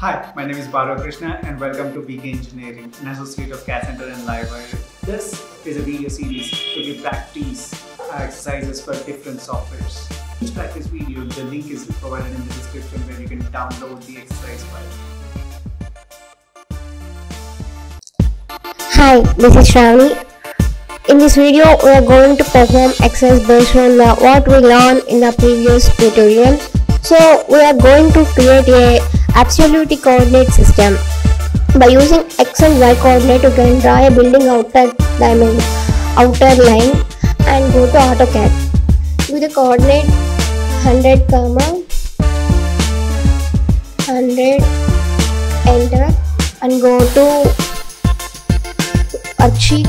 Hi, my name is Bhava Krishna and welcome to BK Engineering, an associate of CADD Center and Livewire. This is a video series where we practice exercises for different softwares. Each practice video, the link is provided in the description where you can download the exercise file. Hi, this is Shravani. In this video, we are going to perform exercise based on what we learned in the previous tutorial. So, we are going to create a absolutely coordinate system by using x and y coordinate. You can draw a building outer line and go to AutoCAD with the coordinate 100, 100, enter, and go to Earth sheet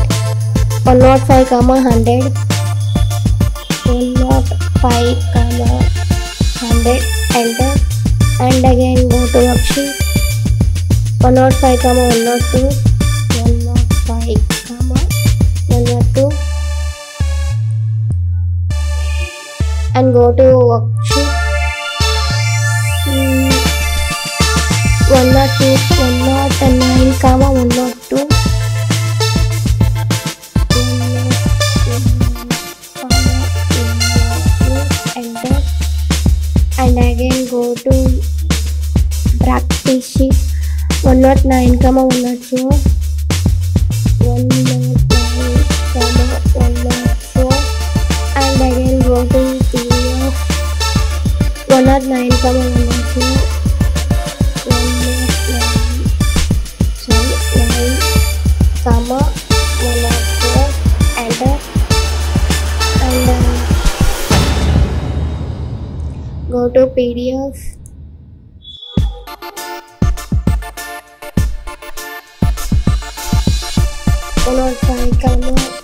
105, 100, 105, 100, enter, and again go to worksheet 105, 102, 105, 102, and go to worksheet 109, 102, 105, 102, enter, and again go to practice sheet 109, 102, 109, 104, and again go to PDF 109,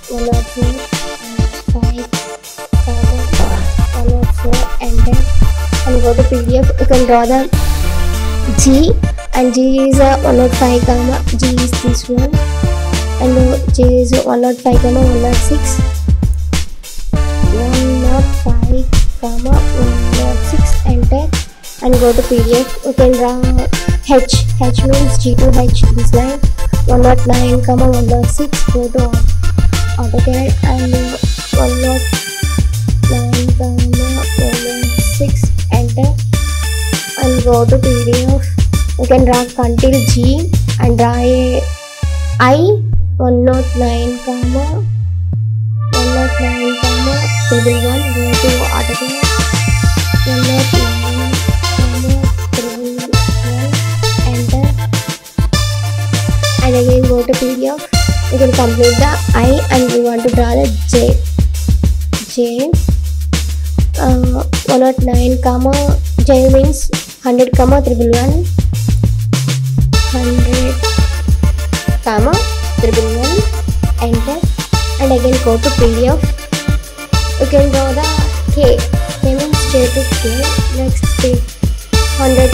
102, 109, 104, enter, and go to PDF. Enter, and go to PDF. You can draw the G, and G is 105, G is this one, and G is 105, 106, 105, 106, enter, and go to PDF. You can draw H means G2H, this line 109, 106, go to AutoCAD and 109, 106, enter, and go to PDF. You can draw until G and draw a I 109, 109, table 1, go to AutoCAD 109, 103, enter, and again go to PDF. You can complete the I and we want to draw the J. J 109, J means 100, 111, 100, 111, enter, and again go to PDF. You can draw the K. K means J to K. Next page 100,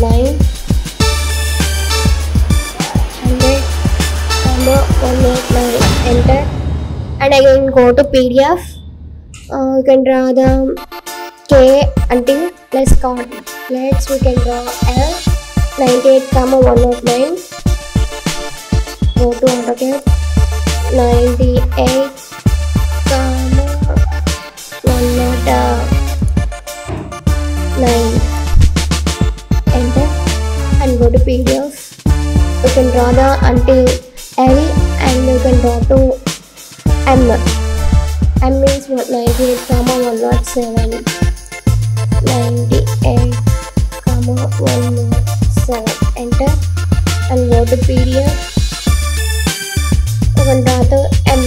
109. 109, enter, and again go to PDF. You can draw the K until plus coordinates. We can draw L 98, 109. Go to AutoCAD 98, 109. Enter, and go to PDF. You can draw the until L, and you can draw to M. M means 198, 107, 98, 107, enter, and go to PDF. You can draw to M.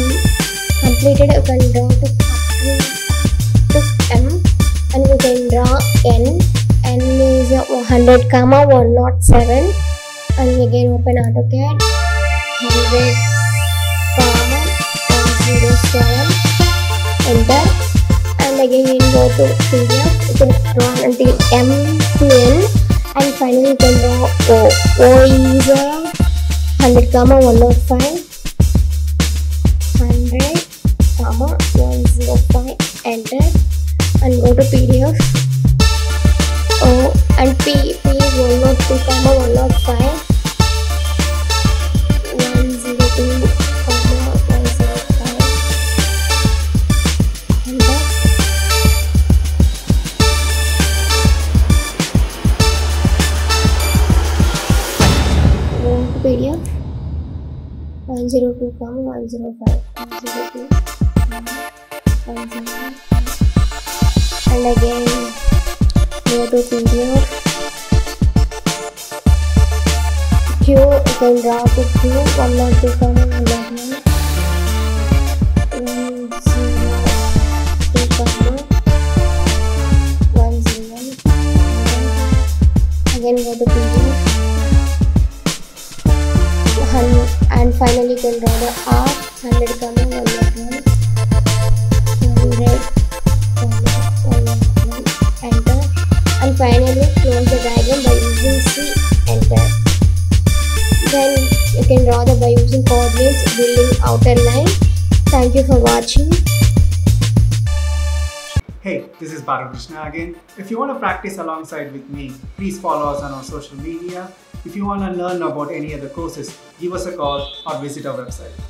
Completed, you can draw to M, and you can draw N. N is 100, 107, and again open AutoCAD 100, 107, enter, and again go to PDF. You can draw until M to N, and finally you can draw O. O is 100, 105, 100, 105, enter, and go to PDF. O and P is 105. is comma 105. 102 comma 105. And then go to PDF 102 comma 105. 102 comma 105. And again go to PDF. You can draw the Q, 102 comma 105, 102 comma 105. Again go to PDF, and finally you can draw the R, 100 comma 105, 100 comma 105. Enter, and finally close the diagram by using C. Enter. Then you can draw the by using coordinates, building outer line. Thank you for watching. Hey, this is Bhava Krishna again. If you want to practice alongside with me, please follow us on our social media. If you want to learn about any other courses, give us a call or visit our website.